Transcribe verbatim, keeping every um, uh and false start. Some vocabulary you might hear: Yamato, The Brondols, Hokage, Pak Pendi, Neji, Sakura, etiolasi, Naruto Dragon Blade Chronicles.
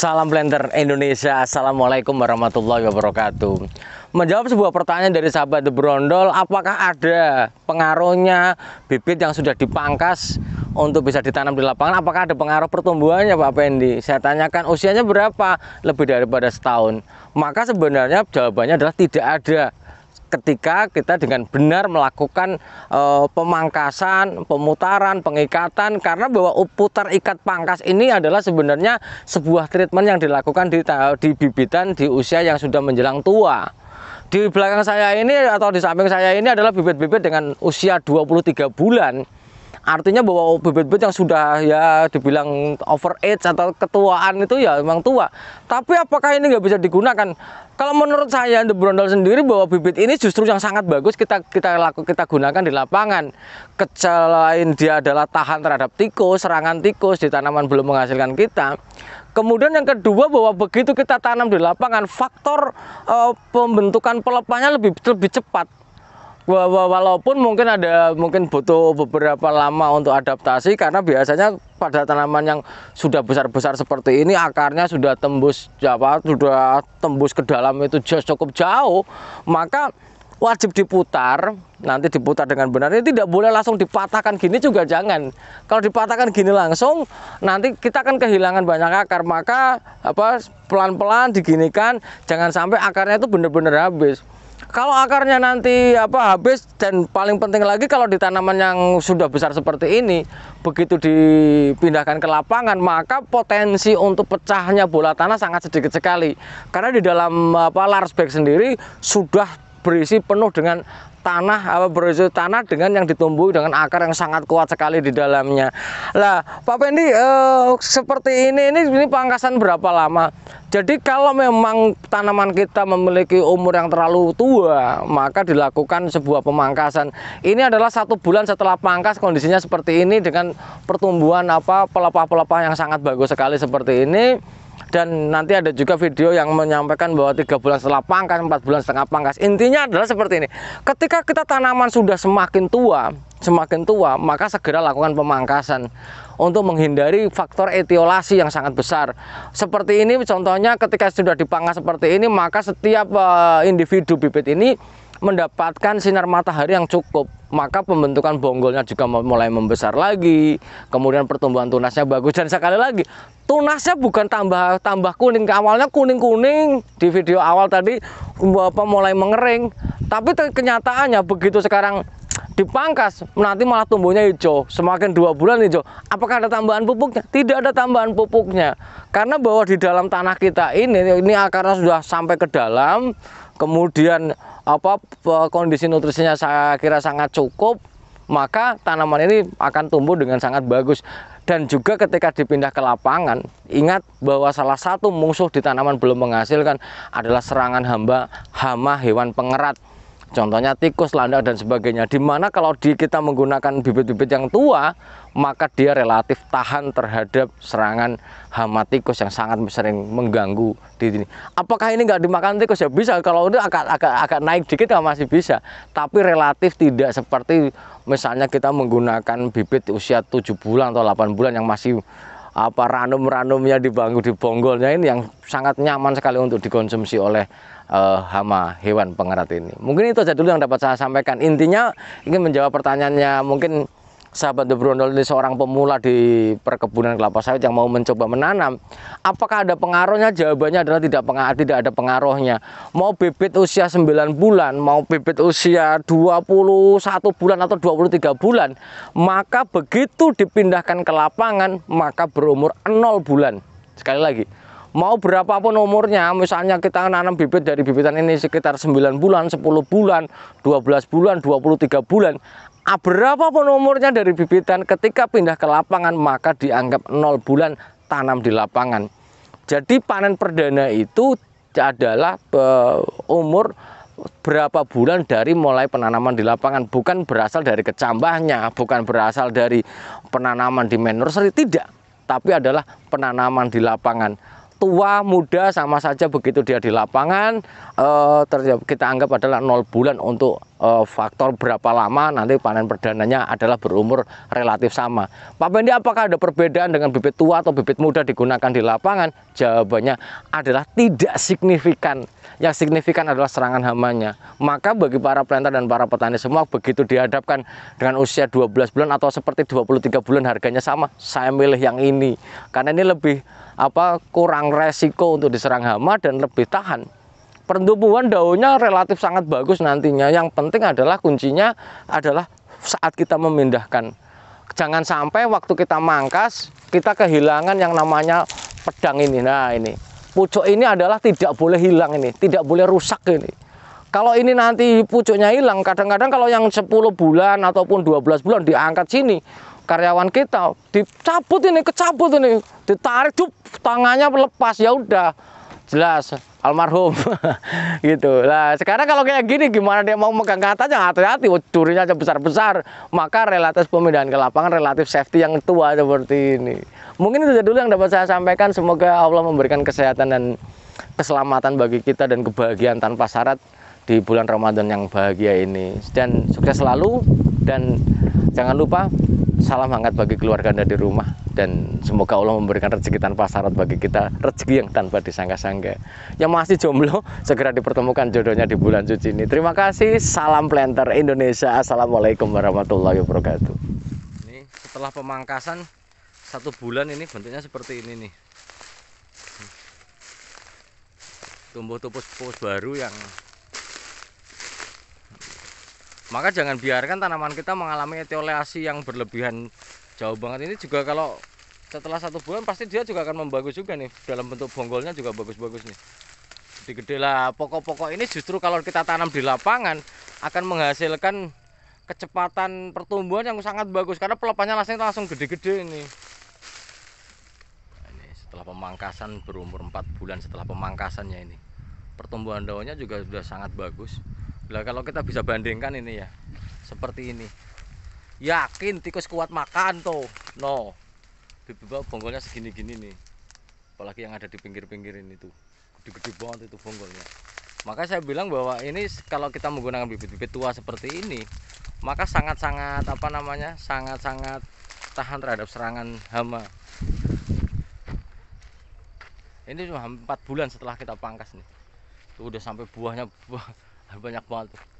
Salam Blender Indonesia, assalamualaikum warahmatullahi wabarakatuh. Menjawab sebuah pertanyaan dari sahabat The Brondol, apakah ada pengaruhnya bibit yang sudah dipangkas untuk bisa ditanam di lapangan? Apakah ada pengaruh pertumbuhannya, Pak Pendi? Saya tanyakan usianya berapa, lebih daripada setahun. Maka sebenarnya jawabannya adalah tidak ada. Ketika kita dengan benar melakukan e, pemangkasan, pemutaran, pengikatan, karena bahwa putar ikat pangkas ini adalah sebenarnya sebuah treatment yang dilakukan di, di bibitan di usia yang sudah menjelang tua. Di belakang saya ini atau di samping saya ini adalah bibit-bibit dengan usia dua puluh tiga bulan. Artinya bahwa bibit-bibit yang sudah ya dibilang over age atau ketuaan itu ya memang tua. Tapi apakah ini nggak bisa digunakan? Kalau menurut saya The Brondol sendiri bahwa bibit ini justru yang sangat bagus kita kita laku kita gunakan di lapangan. Selain dia adalah tahan terhadap tikus, serangan tikus di tanaman belum menghasilkan kita. Kemudian yang kedua bahwa begitu kita tanam di lapangan, faktor eh, pembentukan pelepahnya lebih lebih cepat. Walaupun mungkin ada mungkin butuh beberapa lama untuk adaptasi, karena biasanya pada tanaman yang sudah besar-besar seperti ini akarnya sudah tembus apa sudah tembus ke dalam itu cukup jauh, maka wajib diputar. Nanti diputar dengan benar, ini tidak boleh langsung dipatahkan gini juga jangan. Kalau dipatahkan gini langsung nanti kita akan kehilangan banyak akar, maka apa pelan-pelan diginikan jangan sampai akarnya itu benar-benar habis. Kalau akarnya nanti apa habis, dan paling penting lagi kalau di tanaman yang sudah besar seperti ini begitu dipindahkan ke lapangan, maka potensi untuk pecahnya bola tanah sangat sedikit sekali, karena di dalam apa large bag sendiri sudah berisi penuh dengan tanah apa berisi tanah dengan yang ditumbuhi dengan akar yang sangat kuat sekali di dalamnya. Lah, Pak Pendi, eh, seperti ini, ini ini pangkasan berapa lama? Jadi kalau memang tanaman kita memiliki umur yang terlalu tua, maka dilakukan sebuah pemangkasan. Ini adalah satu bulan setelah pangkas kondisinya seperti ini dengan pertumbuhan apa pelepah-pelepah yang sangat bagus sekali seperti ini. Dan nanti ada juga video yang menyampaikan bahwa tiga bulan setelah pangkas, empat bulan setengah pangkas. Intinya adalah seperti ini. Ketika kita tanaman sudah semakin tua, semakin tua, maka segera lakukan pemangkasan untuk menghindari faktor etiolasi yang sangat besar. Seperti ini contohnya, ketika sudah dipangkas seperti ini, maka setiap uh, individu bibit ini mendapatkan sinar matahari yang cukup, maka pembentukan bonggolnya juga mulai membesar lagi, kemudian pertumbuhan tunasnya bagus. Dan sekali lagi, tunasnya bukan tambah tambah kuning, awalnya kuning-kuning di video awal tadi apa mulai mengering, tapi kenyataannya begitu sekarang dipangkas nanti malah tumbuhnya hijau, semakin dua bulan hijau. Apakah ada tambahan pupuknya? Tidak ada tambahan pupuknya, karena bahwa di dalam tanah kita ini ini akarnya sudah sampai ke dalam, kemudian apa kondisi nutrisinya saya kira sangat cukup, maka tanaman ini akan tumbuh dengan sangat bagus. Dan juga ketika dipindah ke lapangan, ingat bahwa salah satu musuh di tanaman belum menghasilkan adalah serangan hama, hama hewan pengerat. Contohnya tikus, landak, dan sebagainya. Dimana kalau di kita menggunakan bibit-bibit yang tua, maka dia relatif tahan terhadap serangan hama tikus yang sangat sering mengganggu di sini. Apakah ini nggak dimakan tikus? Ya bisa, kalau itu agak, agak, agak naik dikit ya masih bisa. Tapi relatif tidak seperti misalnya kita menggunakan bibit usia tujuh bulan atau delapan bulan yang masih apa ranum-ranumnya dibangun di bonggolnya ini, yang sangat nyaman sekali untuk dikonsumsi oleh Uh, hama hewan pengerat ini. Mungkin itu aja dulu yang dapat saya sampaikan. Intinya ingin menjawab pertanyaannya, mungkin sahabat The Brondol ini seorang pemula di perkebunan kelapa sawit yang mau mencoba menanam. Apakah ada pengaruhnya? Jawabannya adalah tidak pengaruh, tidak ada pengaruhnya. Mau bibit usia sembilan bulan, mau bibit usia dua puluh satu bulan atau dua puluh tiga bulan, maka begitu dipindahkan ke lapangan maka berumur nol bulan. Sekali lagi, mau berapapun umurnya, misalnya kita nanam bibit dari bibitan ini sekitar sembilan bulan, sepuluh bulan, dua belas bulan, dua puluh tiga bulan, berapapun umurnya dari bibitan, ketika pindah ke lapangan maka dianggap nol bulan tanam di lapangan. Jadi panen perdana itu adalah umur berapa bulan dari mulai penanaman di lapangan, bukan berasal dari kecambahnya, bukan berasal dari penanaman di man nursery, tidak, tapi adalah penanaman di lapangan. Tua, muda, sama saja begitu dia di lapangan, eh, kita anggap adalah nol bulan untuk uh, faktor berapa lama nanti panen perdananya adalah berumur relatif sama. Pak Pendi, apakah ada perbedaan dengan bibit tua atau bibit muda digunakan di lapangan? Jawabannya adalah tidak signifikan. Yang signifikan adalah serangan hamanya. Maka bagi para planter dan para petani semua, begitu dihadapkan dengan usia dua belas bulan atau seperti dua puluh tiga bulan harganya sama, saya milih yang ini. Karena ini lebih apa kurang resiko untuk diserang hama dan lebih tahan. Pertumbuhan daunnya relatif sangat bagus nantinya. Yang penting adalah kuncinya adalah saat kita memindahkan. Jangan sampai waktu kita mangkas, kita kehilangan yang namanya pedang ini. Nah ini, pucuk ini adalah tidak boleh hilang ini, tidak boleh rusak ini. Kalau ini nanti pucuknya hilang, kadang-kadang kalau yang sepuluh bulan ataupun dua belas bulan diangkat sini, karyawan kita dicabut ini, kecabut ini, ditarik, jup, tangannya lepas, ya udah jelas almarhum gitu. Nah sekarang kalau kayak gini gimana dia mau megang katanya? Hati-hati, curinya aja besar-besar. Maka relatif pemindahan ke lapangan relatif safety yang tua seperti ini. Mungkin itu saja dulu yang dapat saya sampaikan. Semoga Allah memberikan kesehatan dan keselamatan bagi kita dan kebahagiaan tanpa syarat di bulan Ramadan yang bahagia ini. Dan sukses selalu, dan jangan lupa salam hangat bagi keluarga Anda di rumah, dan semoga Allah memberikan rezeki tanpa syarat bagi kita, rezeki yang tanpa disangka-sangka. Yang masih jomblo segera dipertemukan jodohnya di bulan suci ini. Terima kasih, salam planter Indonesia, assalamualaikum warahmatullahi wabarakatuh. Ini setelah pemangkasan satu bulan ini bentuknya seperti ini nih. Tumbuh tupus-tupus baru yang, maka jangan biarkan tanaman kita mengalami etiolasi yang berlebihan jauh banget. Ini juga kalau setelah satu bulan pasti dia juga akan membagus juga nih, dalam bentuk bonggolnya juga bagus-bagus nih, gede-gede lah. Pokok-pokok ini justru kalau kita tanam di lapangan akan menghasilkan kecepatan pertumbuhan yang sangat bagus, karena pelepannya langsung langsung gede-gede ini. Ini setelah pemangkasan berumur empat bulan setelah pemangkasannya ini, pertumbuhan daunnya juga sudah sangat bagus. Nah, kalau kita bisa bandingkan ini ya, seperti ini. Yakin tikus kuat makan tuh. No. Bibit bonggolnya segini-gini nih. Apalagi yang ada di pinggir-pinggir ini tuh. Gede-gede banget itu bonggolnya. Maka saya bilang bahwa ini kalau kita menggunakan bibit-bibit tua seperti ini, maka sangat-sangat apa namanya? sangat-sangat tahan terhadap serangan hama. Ini cuma empat bulan setelah kita pangkas nih. Tuh udah sampai buahnya buah. Banyak banget tuh.